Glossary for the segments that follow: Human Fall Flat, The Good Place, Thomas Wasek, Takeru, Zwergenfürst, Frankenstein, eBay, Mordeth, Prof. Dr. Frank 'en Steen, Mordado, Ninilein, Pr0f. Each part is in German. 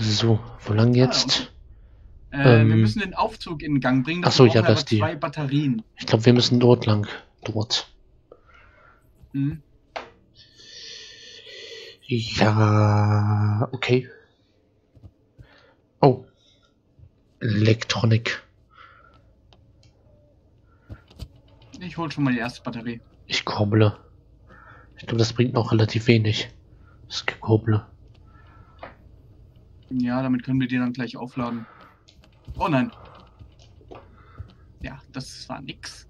So, wo lang jetzt? Wir müssen den Aufzug in Gang bringen. Achso, ja, das ist die. 2 Batterien. Ich glaube, wir müssen dort lang. Dort. Mhm. Ja, okay. Oh. Elektronik. Ich hol schon mal die erste Batterie. Ich kopple. Ich glaube, das bringt noch relativ wenig. Das Gekopple. Ja, damit können wir die dann gleich aufladen. Oh nein. Ja, das war nix.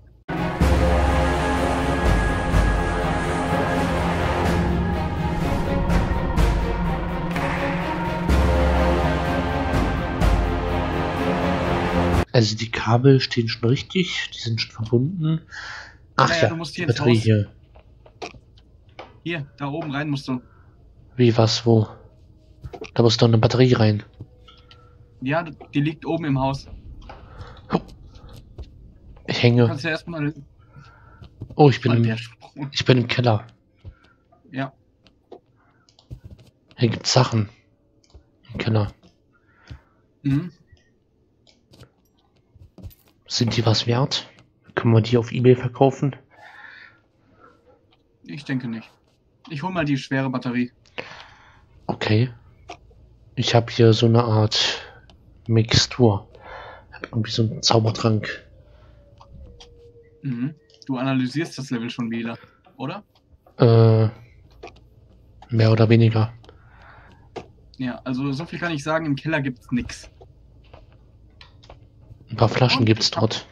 Also die Kabel stehen schon richtig, die sind schon verbunden. Ach ja, du musst hier die Batterie hier. Hier, da oben rein musst du. Wie, was, wo? Da muss doch eine Batterie rein. Ja, die liegt oben im Haus. Ich hänge. Kannst ja erstmal. Oh, ich bin im Keller. Ja. Hier gibt's Sachen. Im Keller. Mhm. Sind die was wert? Können wir die auf eBay verkaufen? Ich denke nicht. Ich hol mal die schwere Batterie. Okay. Ich habe hier so eine Art Mixtur. Irgendwie so einen Zaubertrank. Mhm. Du analysierst das Level schon wieder, oder? Mehr oder weniger. Ja, also so viel kann ich sagen, im Keller gibt's nix. Ein paar Flaschen gibt's dort.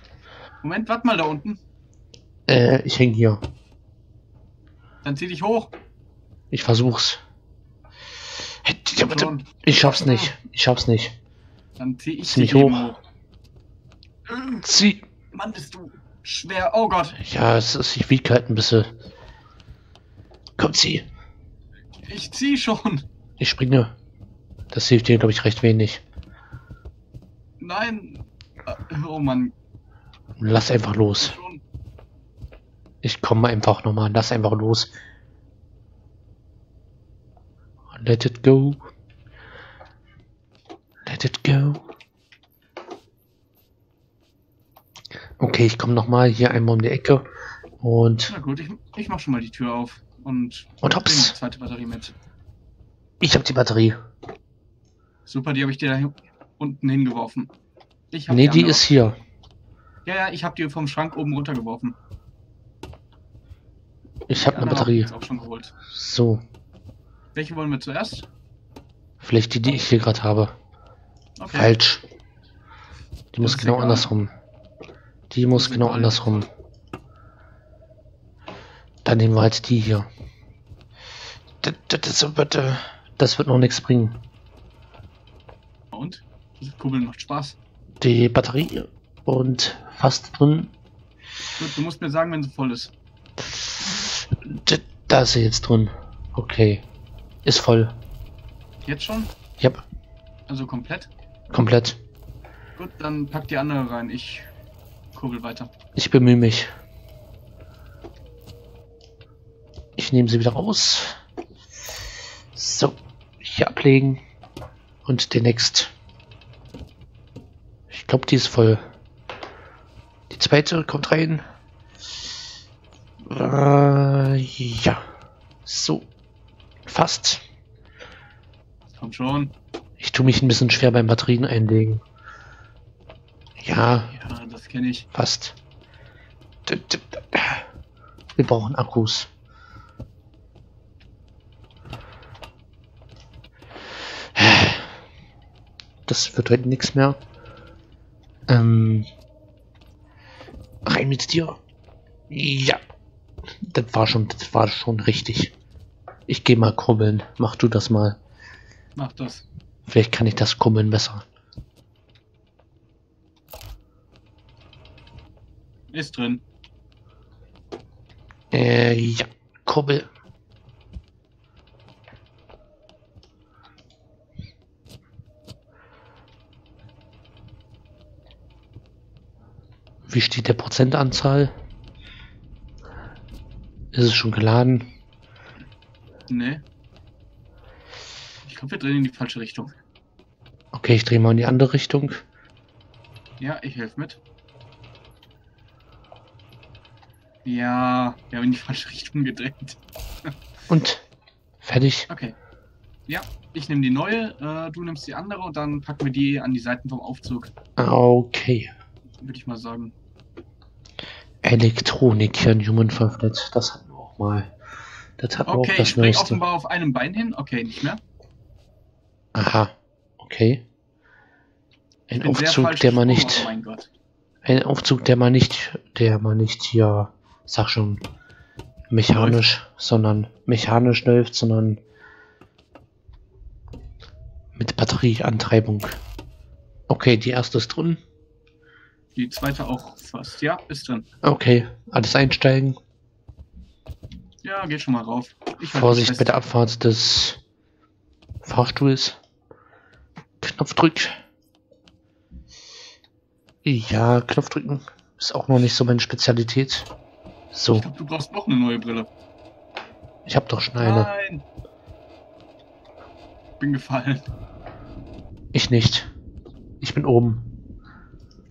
Moment, warte mal da unten. Ich hänge hier. Dann zieh dich hoch. Ich versuch's. Ich schaff's nicht. Ich schaff's nicht. Dann zieh ich mich hoch. Zieh. Mann, bist du schwer. Oh Gott. Ja, es ist, ich wiege halt ein bisschen. Komm, zieh. Ich zieh schon. Ich springe. Das hilft dir, glaube ich, recht wenig. Nein. Oh Mann. Lass einfach los. Ich komme einfach nochmal. Lass einfach los. Let it go. Let it go. Okay, ich komme nochmal hier einmal um die Ecke. Und. Na gut, ich mach schon mal die Tür auf. Und hops. Die zweite Batterie mit. Ich habe die Batterie. Super, die habe ich dir da unten hingeworfen. Nee, die ist hier. Ja, ja, ich habe die vom Schrank oben runtergeworfen. Ich habe eine Batterie. Auch schon geholt. So. Welche wollen wir zuerst? Vielleicht die, die ich hier gerade habe. Okay. Falsch. Die muss genau andersrum. Die muss genau andersrum. Dann nehmen wir halt die hier. Das wird noch nichts bringen. Und? Das Kugeln macht Spaß. Die Batterie und fast drin. Gut, du musst mir sagen, wenn sie voll ist. Da ist sie jetzt drin. Okay. Ist voll. Jetzt schon? Ja. Yep. Also komplett? Komplett. Gut, dann pack die andere rein. Ich kurbel weiter. Ich bemühe mich. Ich nehme sie wieder raus. So. Hier ablegen. Und den next. Ich glaube, die ist voll. Die zweite kommt rein. Ja. So. Fast. Kommt schon. Ich tue mich ein bisschen schwer beim Batterien einlegen. Ja. Ja, das kenne ich. Fast. Wir brauchen Akkus. Das wird heute nichts mehr. Rein mit dir. Ja. Das war schon richtig. Ich gehe mal kurbeln. Mach du das mal. Mach das. Vielleicht kann ich das Kurbeln besser. Ist drin. Ja. Kurbel. Wie steht der Prozentanzahl? Ist es schon geladen? Nee. Ich glaube, wir drehen in die falsche Richtung. Okay, ich drehe mal in die andere Richtung. Ja, ich helfe mit. Ja, wir haben in die falsche Richtung gedreht. Und? Fertig. Okay. Ja, ich nehme die neue, du nimmst die andere und dann packen wir die an die Seiten vom Aufzug. Okay. Würde ich mal sagen. Elektronik hier in Human Fall Flat, das hatten wir auch mal. Das hatten wir auch das Neueste. Okay, ich spring offenbar auf einem Bein hin. Okay, nicht mehr. Aha, okay. Ein Aufzug, der man nicht... Oh mein Gott. Ein Aufzug, der man nicht hier, sag schon, mechanisch läuft, sondern mit Batterieantreibung. Okay, die erste ist drin. Die zweite auch fast. Ja, ist drin. Okay, alles einsteigen. Ja, geht schon mal rauf. Vorsicht bei der Abfahrt des Fahrstuhls. Knopfdrück. Ja, Knopfdrücken ist auch noch nicht so meine Spezialität. So. Ich glaube, du brauchst noch eine neue Brille. Ich habe doch schon eine. Nein. Bin gefallen. Ich nicht. Ich bin oben.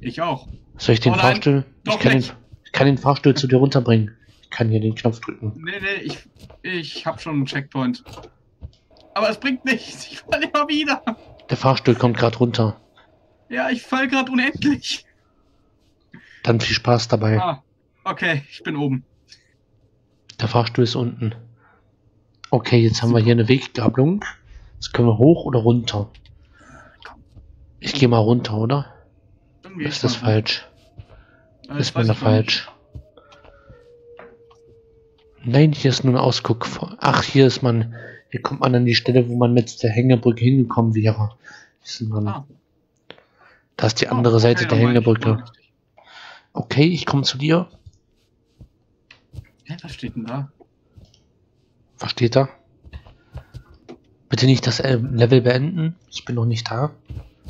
Ich auch. Soll ich den Fahrstuhl? Ich kann den Fahrstuhl zu dir runterbringen. Ich kann hier den Knopf drücken. Nee, ich habe schon einen Checkpoint. Aber es bringt nichts. Ich falle immer wieder. Der Fahrstuhl kommt gerade runter. Ja, ich falle gerade unendlich. Dann viel Spaß dabei. Ah, okay, ich bin oben. Der Fahrstuhl ist unten. Okay, jetzt haben wir hier eine Weggabelung. Jetzt können wir hoch oder runter. Ich gehe mal runter, oder? Ist das falsch? Ist meiner falsch? Nein, hier ist nur ein Ausguck. Ach, hier kommt man an die Stelle, wo man mit der Hängebrücke hingekommen wäre. Das ist die andere Seite der Hängebrücke. Okay, ich komme zu dir. Was steht denn da? Was steht da? Bitte nicht das Level beenden. Ich bin noch nicht da.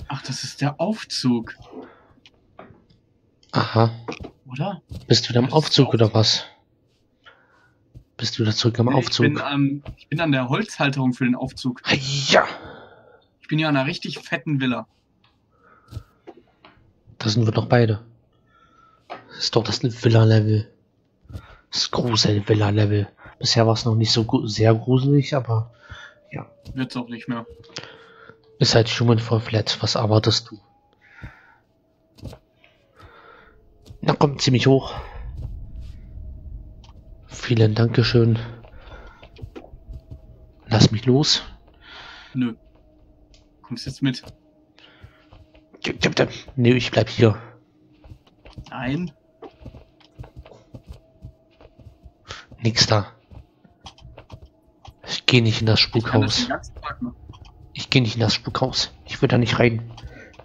Ach, das ist der Aufzug. Aha. Oder? Bist du wieder am Aufzug oder was? Bist du wieder zurück am Aufzug? Ich bin an der Holzhalterung für den Aufzug. Ja. Ich bin ja an einer richtig fetten Villa. Da sind wir doch beide. Das ist doch das Villa-Level. Das große Villa-Level. Bisher war es noch nicht so sehr gruselig, aber... Ja. Wird's auch nicht mehr. Ist halt Human Fall Flat. Was erwartest du? Na komm, ziemlich hoch. Vielen Dankeschön. Lass mich los. Nö. Kommst jetzt mit? Nö, ich bleib hier. Nein. Nix da. Ich gehe nicht in das Spukhaus. Ich gehe nicht in das Spukhaus. Ich will da nicht rein.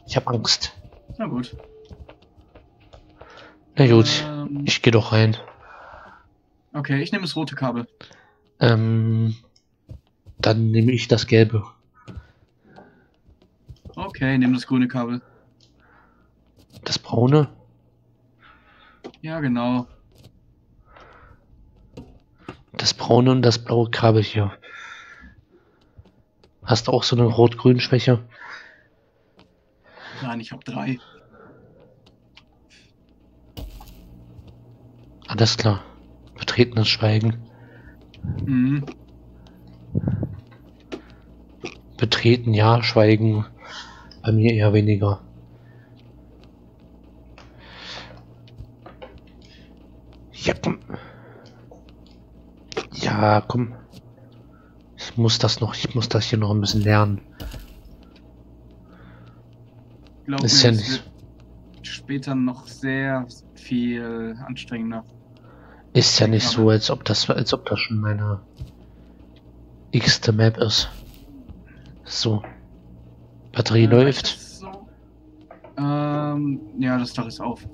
Ich habe Angst. Na gut. Na gut, ich gehe doch rein. Okay, ich nehme das rote Kabel. Dann nehme ich das gelbe. Okay, nehme das grüne Kabel. Das braune? Ja, genau. Das braune und das blaue Kabel hier. Hast du auch so eine Rot-Grün-Schwäche? Nein, ich habe 3. Alles klar. Betretenes Schweigen. Mhm. Betreten, ja, Schweigen. Bei mir eher weniger. Ja, komm. Ja, komm. Ich muss das hier noch ein bisschen lernen. Glaub ist mir, ja nicht. Später noch sehr viel anstrengender. Ist ja nicht so, als ob das schon meine x-te Map ist. So. Batterie läuft. So? Ja, das Dach ist auf.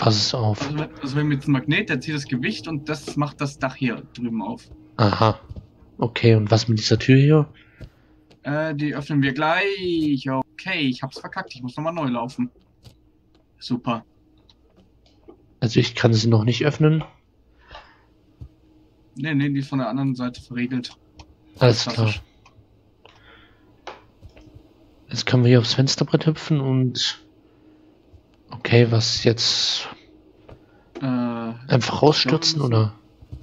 Was ist auf? Also wenn wir jetzt einen Magnet, der zieht das Gewicht und das macht das Dach hier drüben auf. Aha. Okay, und was mit dieser Tür hier? Die öffnen wir gleich. Okay, ich hab's verkackt. Ich muss nochmal neu laufen. Super. Also ich kann sie noch nicht öffnen. Nee, die ist von der anderen Seite verriegelt. Alles klar. Jetzt können wir hier aufs Fensterbrett hüpfen und... Okay, was jetzt? Einfach rausstürzen, oder?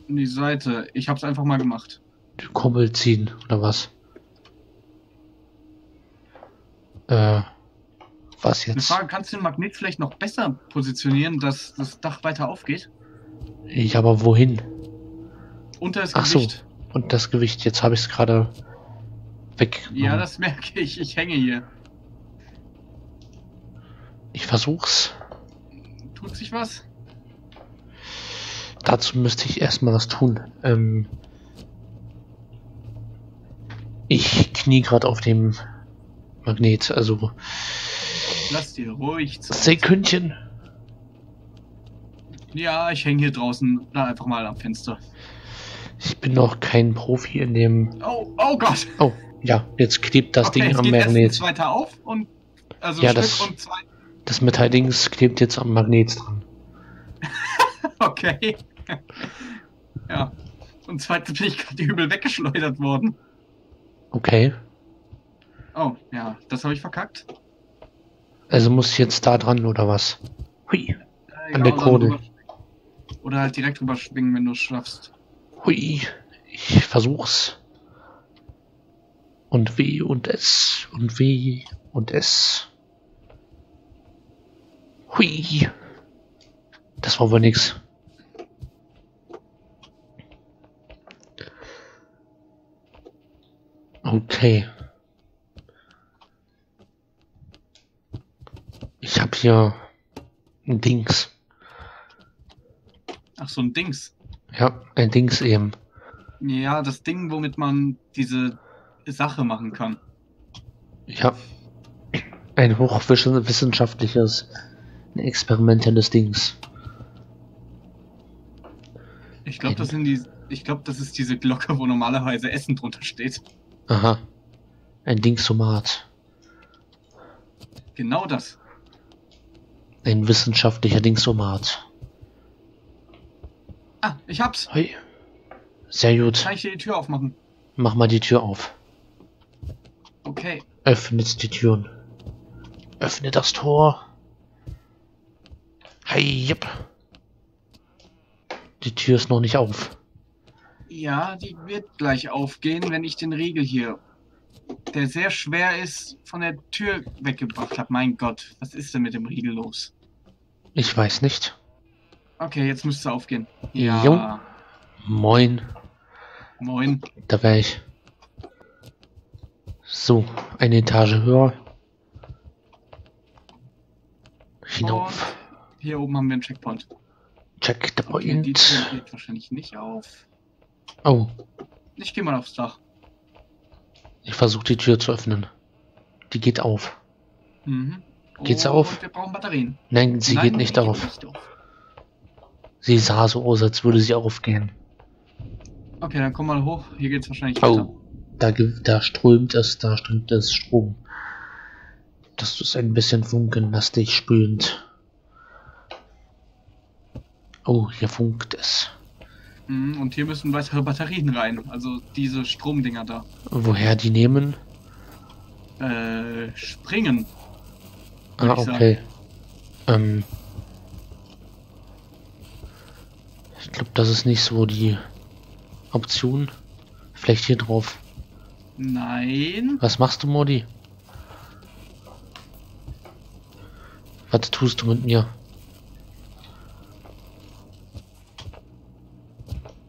In die Seite. Ich hab's einfach mal gemacht. Die Kurbel ziehen, oder was? Was jetzt? Frage, kannst du den Magnet vielleicht noch besser positionieren, dass das Dach weiter aufgeht? Ja, aber wohin? Unter das Gewicht. Ach so, und das Gewicht. Jetzt habe ich es gerade weg. Ja, das merke ich. Ich hänge hier. Ich versuch's. Tut sich was? Dazu müsste ich erstmal was tun. Ich knie gerade auf dem Magnet, also. Lass dir ruhig Zeit. Sekündchen. Ja, ich hänge hier draußen. Na, einfach mal am Fenster. Ich bin noch kein Profi in dem. Oh, oh Gott! Oh, ja, jetzt klebt das Ding am Magnet. Jetzt weiter auf und. Also ja, das Metalldings klebt jetzt am Magnet dran. Okay. Ja. Und zweitens bin ich gerade übel weggeschleudert worden. Okay. Oh, ja. Das habe ich verkackt. Also muss ich jetzt da dran, oder was? Hui. An der Krone. Oder halt direkt rüber schwingen, wenn du es schaffst. Hui. Ich versuch's. Und W und S. Und W und S. Hui. Das war wohl nix. Okay. Ich habe hier ein Dings. Ach, so ein Dings. Ja, ein Dings eben. Ja, das Ding, womit man diese Sache machen kann. Ja. Ein hochwissenschaftliches, experimentelles Dings. Ich glaube, das ist diese Glocke, wo normalerweise Essen drunter steht. Aha. Ein Dingsomat. Genau das. Ein wissenschaftlicher Dingsomat. Ah, ich hab's. Hey. Sehr gut. Kann ich dir die Tür aufmachen? Mach mal die Tür auf. Okay. Öffnet die Türen. Öffne das Tor. Hey, yep. Die Tür ist noch nicht auf. Ja, die wird gleich aufgehen, wenn ich den Riegel hier, der sehr schwer ist, von der Tür weggebracht habe. Mein Gott, was ist denn mit dem Riegel los? Ich weiß nicht. Okay, jetzt müsste aufgehen. Ja. Jo. Moin. Moin. Da wäre ich. So, eine Etage höher. Hinauf. Und hier oben haben wir einen Checkpoint. Check the point. Okay, die Tür geht wahrscheinlich nicht auf. Oh. Ich gehe mal aufs Dach. Ich versuche die Tür zu öffnen. Die geht auf. Mhm. Oh, geht's auf? Wir brauchen Batterien. Nein, sie geht nicht auf. Sie sah so aus, als würde sie aufgehen. Okay, dann komm mal hoch. Hier geht's wahrscheinlich weiter. Oh, da strömt es Strom. Das ist ein bisschen funkenlastig spülend. Oh, hier funkt es. Und hier müssen weitere Batterien rein. Also diese Stromdinger da. Woher die nehmen? Springen. Ah, okay. Ich glaube, das ist nicht so die Option. Vielleicht hier drauf. Nein. Was machst du, Modi? Was tust du mit mir?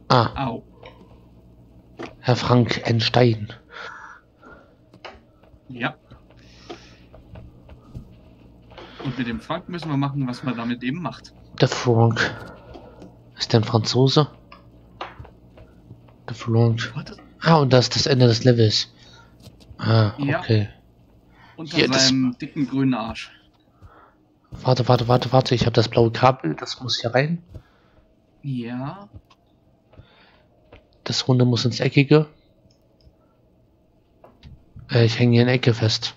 Ah. Au. Herr Frank, ein Stein. Ja. Und mit dem Frank müssen wir machen, was man damit eben macht. Der Frank. Ist der ein Franzose? Der Frank. Ah, und das ist das Ende des Levels. Ah, okay. Ja. Unter seinem dicken grünen Arsch. Warte. Ich habe das blaue Kabel. Das muss hier rein. Ja. Das Runde muss ins Eckige. Ich hänge hier in der Ecke fest.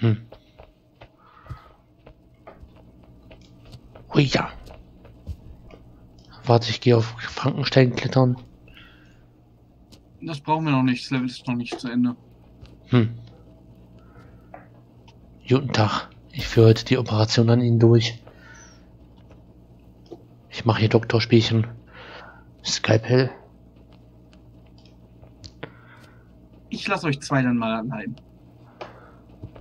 Hm. Hui, ja. Warte, ich gehe auf Frankenstein klettern. Das brauchen wir noch nicht. Das Level ist noch nicht zu Ende. Hm. Guten Tag. Ich führe heute die Operation an Ihnen durch. Ich mache hier Doktorspielchen. Skypel. Ich lasse euch zwei dann mal allein.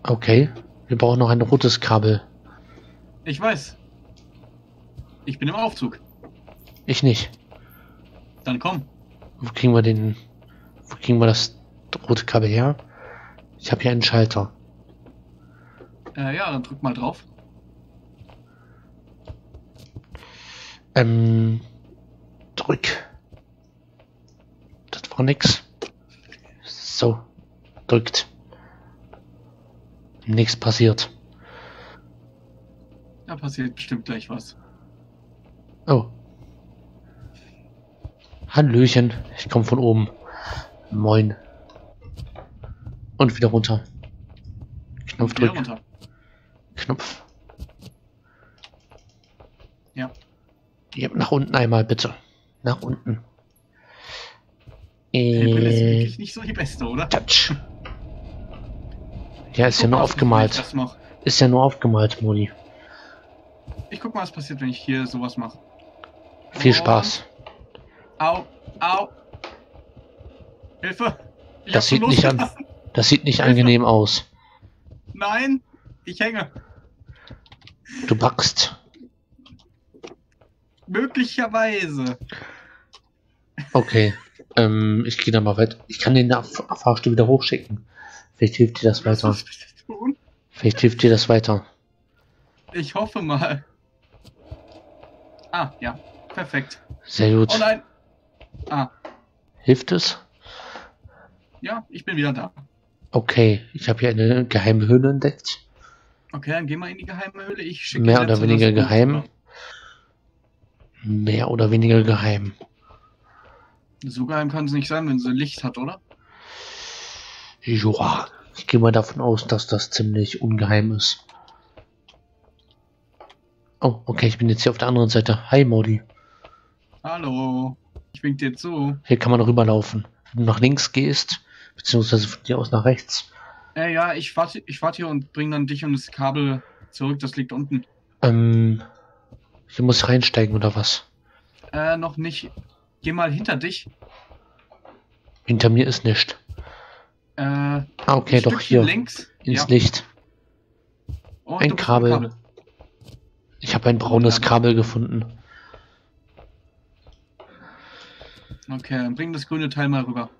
Okay. Wir brauchen noch ein rotes Kabel. Ich weiß. Ich bin im Aufzug. Ich nicht. Dann komm. Wo kriegen wir das rote Kabel her? Ich habe hier einen Schalter. Ja, dann drück mal drauf. Drück. Das war nix. So, drückt. Nichts passiert. Da passiert bestimmt gleich was. Oh. Hallöchen, ich komme von oben. Moin. Und wieder runter. Knopf drücken. Knopf. Ja. Ja. Nach unten einmal, bitte. Nach unten. Die Brille ist wirklich nicht so die beste, oder? Touch. Ja, ist ja nur aufgemalt. Ist ja nur aufgemalt, Moni. Ich guck mal, was passiert, wenn ich hier sowas mache. Viel Spaß. Au, au. Hilfe. Das sieht nicht an. Das sieht nicht angenehm aus. Nein, ich hänge. Du backst. Möglicherweise. Okay. Ich gehe da mal weiter. Ich kann den Fahrstuhl wieder hochschicken. Vielleicht hilft dir das weiter. Vielleicht hilft dir das weiter. Ich hoffe mal. Ah, ja. Perfekt. Sehr gut. Oh nein. Ah. Hilft es? Ja, ich bin wieder da. Okay, ich habe hier eine geheime Höhle entdeckt. Okay, dann gehen wir in die geheime Höhle. Ich schicke mehr oder weniger geheim. Mehr oder weniger geheim. So geheim kann es nicht sein, wenn sie Licht hat, oder? Joa, ich gehe mal davon aus, dass das ziemlich ungeheim ist. Oh, okay, ich bin jetzt hier auf der anderen Seite. Hi, Modi. Hallo, ich wink dir zu. Hier kann man rüberlaufen. Wenn du nach links gehst, beziehungsweise von dir aus nach rechts. Ja, ich warte hier und bring dann dich und das Kabel zurück, das liegt unten. Ich muss reinsteigen, oder was? Noch nicht. Geh mal hinter dich. Hinter mir ist nichts. Okay, doch hier. Links. Ins Licht. Oh, ein Kabel. Ich habe ein braunes Kabel gefunden. Okay, dann bring das grüne Teil mal rüber.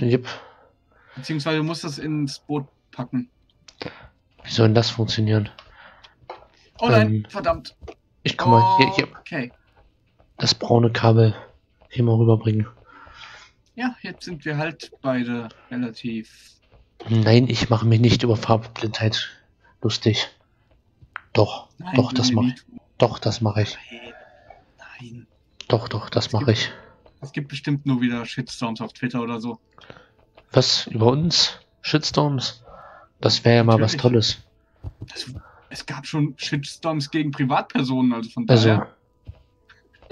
Yep. Beziehungsweise du musst das ins Boot packen. Wie soll denn das funktionieren? Oh nein, verdammt. Ich komme mal hier. Okay. Das braune Kabel hier mal rüberbringen. Ja, jetzt sind wir halt beide relativ... Nein, ich mache mich nicht über Farbblindheit lustig. Doch, nein, doch, das mache ich. Doch, das mache ich. Nein. Doch, das mache ich. Es gibt bestimmt nur wieder Shitstorms auf Twitter oder so. Was? Über uns? Shitstorms? Das wäre ja mal was Tolles. Es gab schon Shitstorms gegen Privatpersonen, also von daher...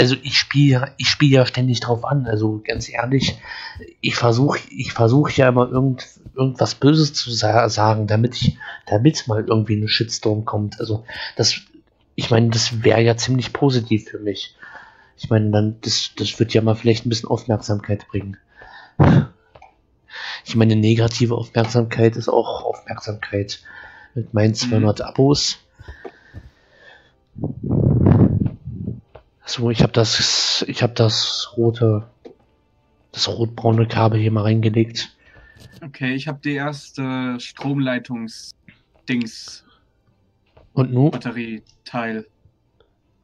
Also ich spiele ja ständig drauf an, also ganz ehrlich, ich versuche ja immer irgendwas Böses zu sagen, damit mal irgendwie ein Shitstorm kommt. Also ich meine, das wäre ja ziemlich positiv für mich. Ich meine, dann das wird ja mal vielleicht ein bisschen Aufmerksamkeit bringen. Ich meine, negative Aufmerksamkeit ist auch Aufmerksamkeit. Mit meinen 200 Abos. So, ich habe das rotbraune Kabel hier mal reingelegt. Okay, ich habe die erste Stromleitungsdings. Und nun? Batterieteil.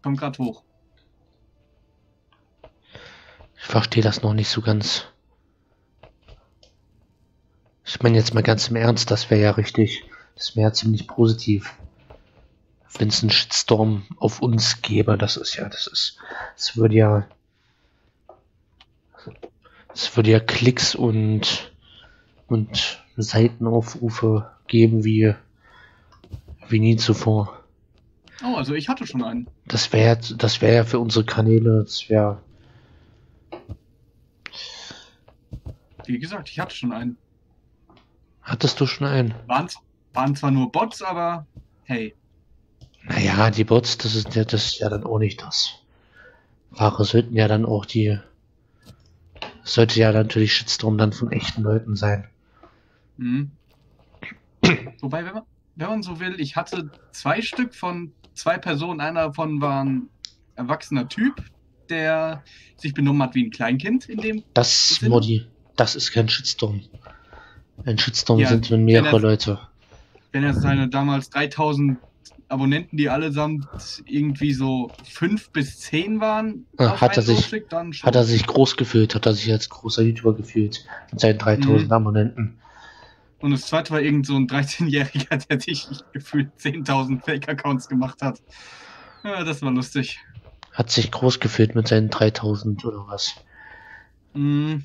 Kommt gerade hoch. Ich verstehe das noch nicht so ganz. Ich meine jetzt mal ganz im Ernst, das wäre ja richtig. Das wäre ja ziemlich positiv. Wenn es einen Shitstorm auf uns gäbe, das würde ja, Klicks und Seitenaufrufe geben wie nie zuvor. Oh, also ich hatte schon einen. Das wäre ja für unsere Kanäle, Wie gesagt, ich hatte schon einen. Hattest du schon einen? Waren zwar nur Bots, aber hey. Naja, die Bots, das ist ja dann auch nicht das. Wahre sollten ja dann auch die... Sollte ja natürlich Shitstorm dann von echten Leuten sein. Mhm. Wobei, wenn man so will, ich hatte 2 Stück von 2 Personen. Einer davon war ein erwachsener Typ, der sich benommen hat wie ein Kleinkind in dem... Das, Modi, das ist kein Shitstorm. Ein Shitstorm ja, sind mehrere Leute. Wenn er seine damals 3000 Abonnenten, die allesamt irgendwie so 5 bis 10 waren, hat er sich groß gefühlt, hat er sich als großer YouTuber gefühlt mit seinen 3000 Abonnenten. Und das zweite war irgend so ein 13-Jähriger, der sich gefühlt 10.000 Fake-Accounts gemacht hat. Ja, das war lustig. Hat sich groß gefühlt mit seinen 3000 oder was? Mm.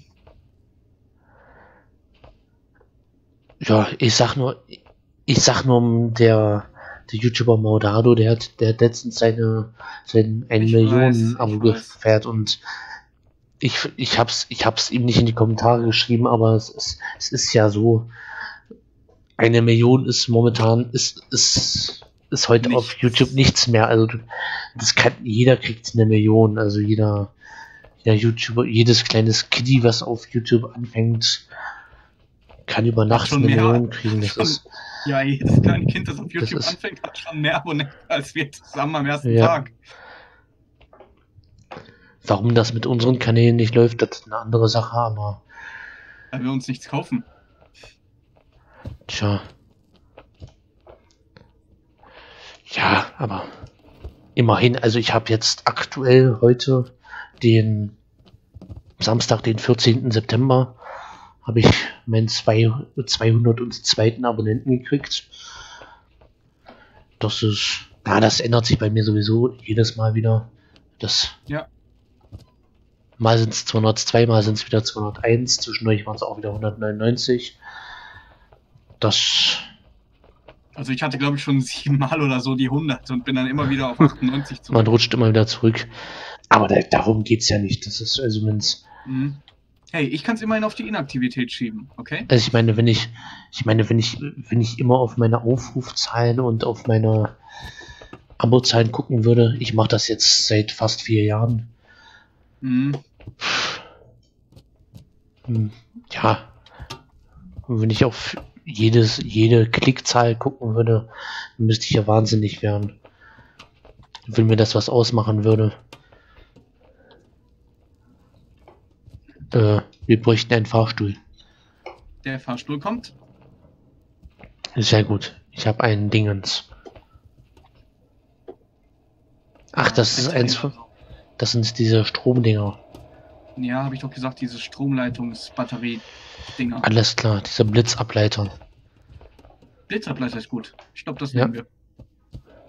Ja, ich sag nur, der YouTuber Mordado, der hat letztens seinen 1 Million Abo gefeiert und ich hab's ihm nicht in die Kommentare geschrieben, aber es ist ja so, 1 Million ist momentan, ist heute nichts. Auf YouTube nichts mehr, also das kann, jeder kriegt 1 Million, also jeder YouTuber, jedes kleines Kiddie, was auf YouTube anfängt, kann über Nacht 1 Million kriegen. Das ist, ja, jedes kleine Kind, das auf YouTube anfängt, hat schon mehr Abonnenten als wir zusammen am ersten Tag. Warum das mit unseren Kanälen nicht läuft, das ist eine andere Sache, aber... Weil wir uns nichts kaufen. Tja. Ja, aber immerhin, also ich habe jetzt aktuell heute den Samstag, den 14. September, habe ich meinen 202. Abonnenten gekriegt. Das ist... Na, das ändert sich bei mir sowieso jedes Mal wieder. Das... Ja. Mal sind es 202, mal sind es wieder 201. Zwischendurch waren es auch wieder 199. Das... Also ich hatte, glaube ich, schon 7 Mal oder so die 100 und bin dann immer wieder auf 98 zurück. Man rutscht immer wieder zurück. Aber darum geht es ja nicht. Das ist also, wenn es... Mhm. Hey, ich kann es immerhin auf die Inaktivität schieben, okay? Also ich meine, wenn ich immer auf meine Aufrufzahlen und auf meine Abozahlen gucken würde, ich mache das jetzt seit fast 4 Jahren. Mhm. Ja. Und wenn ich auf jede Klickzahl gucken würde, müsste ich ja wahnsinnig werden. Wenn mir das was ausmachen würde. Wir bräuchten einen Fahrstuhl. Der Fahrstuhl kommt. Sehr gut. Ich habe einen Dingens. Ach, das ist eins von... Das sind diese Stromdinger. Ja, habe ich doch gesagt, diese Stromleitungsbatterie-Dinger. Alles klar, diese Blitzableiter. Blitzableiter ist gut. Ich glaube, das nehmen wir.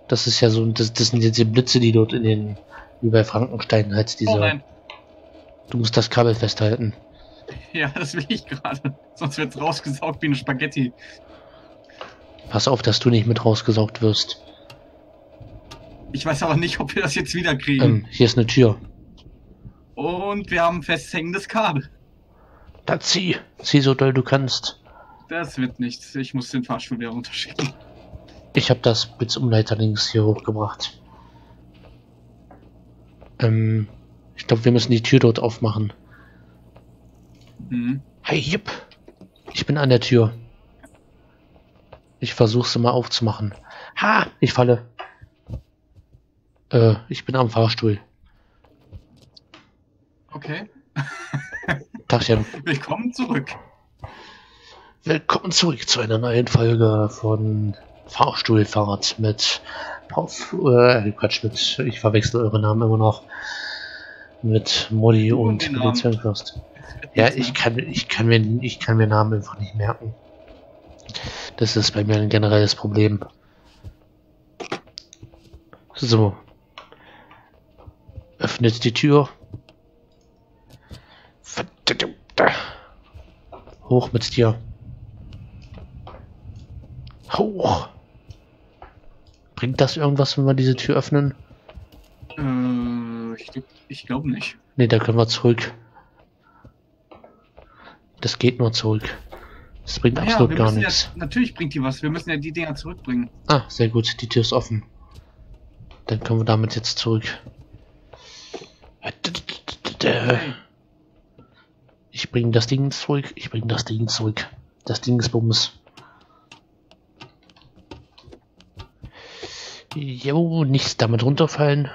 Das ist ja so... Das sind jetzt die Blitze, die dort in den... Wie bei Frankenstein halt diese... Oh nein. Du musst das Kabel festhalten. Ja, das will ich gerade. Sonst wird's rausgesaugt wie eine Spaghetti. Pass auf, dass du nicht mit rausgesaugt wirst. Ich weiß aber nicht, ob wir das jetzt wieder kriegen. Hier ist eine Tür. Und wir haben ein festhängendes Kabel. Da zieh. Zieh so doll du kannst. Das wird nichts. Ich muss den Fahrstuhl wieder runterschicken. Ich habe das Blitzumleiter links hier hochgebracht. Ich glaube, wir müssen die Tür dort aufmachen. Mhm. Hey, jupp. Ich bin an der Tür. Ich versuche sie mal aufzumachen. Ha! Ich falle. Ich bin am Fahrstuhl. Okay. Tachchen. Willkommen zurück. Willkommen zurück zu einer neuen Folge von Fahrstuhlfahrt mit... Quatsch, mit... Ich verwechsel eure Namen immer noch. Mit Modi und den Zwergenfürst. Ja, ich kann mir Namen einfach nicht merken. Das ist bei mir ein generelles Problem. So. Öffnet die Tür. Hoch mit dir. Hoch. Bringt das irgendwas, wenn wir diese Tür öffnen? Ich glaube nicht. Ne, da können wir zurück. Das geht nur zurück. Das bringt absolut gar nichts. Ja, natürlich bringt die was. Wir müssen ja die Dinger zurückbringen. Ah, sehr gut. Die Tür ist offen. Dann können wir damit jetzt zurück. Ich bringe das Ding zurück. Ich bringe das Ding zurück. Das Ding ist Bums. Jo, nichts damit runterfallen.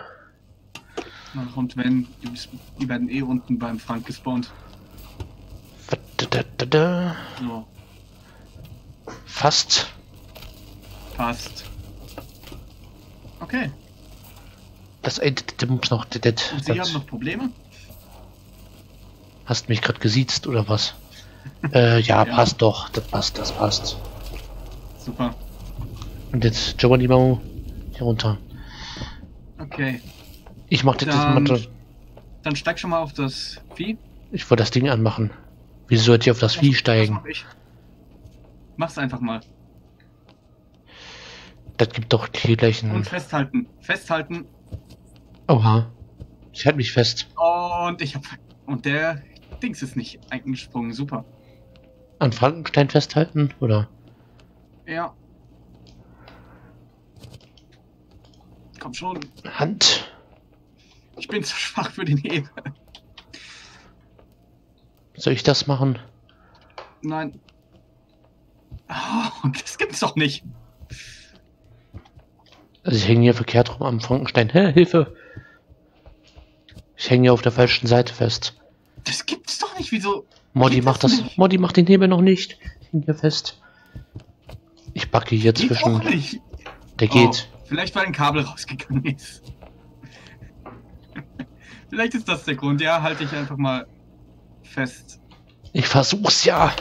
Und wenn, die werden eh unten beim Frank gespawnt. So. Fast. Fast. Okay. Das endet der Mumps noch. Und Sie haben noch Probleme? Hast mich gerade gesiezt oder was? Ja, passt doch. Das passt, das passt. Super. Und jetzt Giovanni Mau hier runter. Okay. Ich mach das mal. Dann steig schon mal auf das Vieh. Ich wollte das Ding anmachen. Wieso sollte ich auf das Vieh steigen? Mach's einfach mal. Das gibt doch die gleichen. Und festhalten. Festhalten. Oha. Ich halte mich fest. Und ich hab. Und der Dings ist nicht eingesprungen. Super. An Frankenstein festhalten, oder? Ja. Komm schon. Hand. Ich bin zu schwach für den Hebel. Soll ich das machen? Nein. Oh, das gibt's doch nicht. Also ich hänge hier verkehrt rum am Frankenstein. Hä, Hilfe! Ich hänge hier auf der falschen Seite fest. Das gibt's doch nicht, wieso? Mordeth macht das. Mordeth macht den Hebel noch nicht. Ich hänge hier fest. Ich backe hier geht zwischen. Auch nicht. Der geht. Vielleicht weil ein Kabel rausgegangen ist. Vielleicht ist das der Grund, ja, halte ich einfach mal fest. Ich versuch's ja.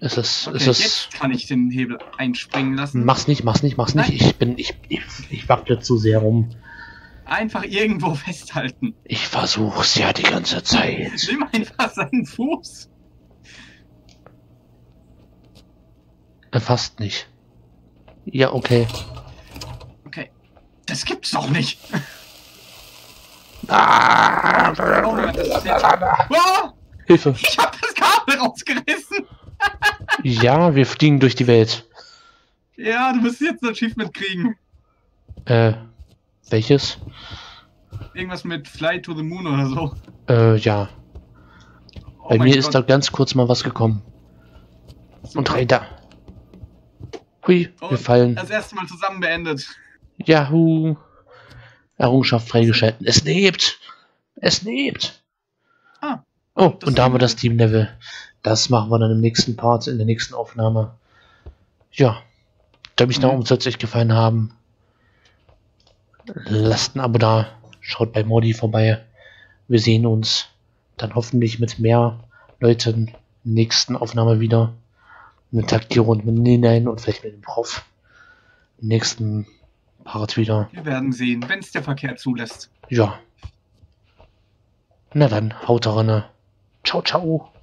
Es ist. Jetzt kann ich den Hebel einspringen lassen. Mach's nicht. Nein. Ich wackle zu sehr rum. Einfach irgendwo festhalten. Ich versuch's ja die ganze Zeit. Nimm einfach seinen Fuß. Fast nicht. Ja, okay. Okay. Das gibt's doch nicht. Oh, oh! Hilfe! Ich hab das Kabel rausgerissen! Ja, wir fliegen durch die Welt. Ja, du musst jetzt ein Achievement kriegen. Welches? Irgendwas mit Fly to the Moon oder so. Ja. Oh, bei mir Gott. Ist da ganz kurz mal was gekommen. Super. Und Räder. Hui, wir fallen. Das erste Mal zusammen beendet. Yahoo! Errungenschaft freigeschalten. Es lebt! Es lebt! Ah, oh, und da haben wir das Team-Level. Das machen wir dann im nächsten Part, in der nächsten Aufnahme. Ja, da mich darum soll es euch gefallen haben. Lasst ein Abo da. Schaut bei Mordeth vorbei. Wir sehen uns dann hoffentlich mit mehr Leuten in der nächsten Aufnahme wieder. Mit Takeru und mit Ninilein und vielleicht mit dem Prof. Im nächsten Part wieder. Wir werden sehen, wenn es der Verkehr zulässt. Ja. Na dann, haut rein. Ciao, ciao.